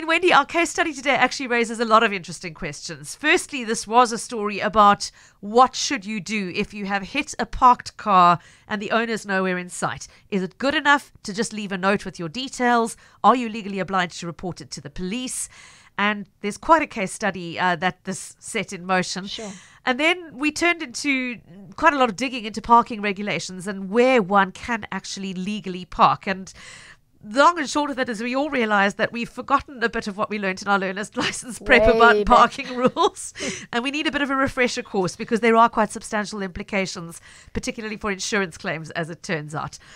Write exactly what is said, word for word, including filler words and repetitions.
mean, Wendy, our case study today actually raises a lot of interesting questions. Firstly, this was a story about what should you do if you have hit a parked car and the owner's nowhere in sight. Is it good enough to just leave a note with your details? Are you legally obliged to report it to the police? And there's quite a case study uh, that this set in motion. Sure. And then we turned into quite a lot of digging into parking regulations and where one can actually legally park. And the long and short of it is we all realise that we've forgotten a bit of what we learned in our learner's licence prep Way about back. parking rules. And we need a bit of a refresher course because there are quite substantial implications, particularly for insurance claims, as it turns out.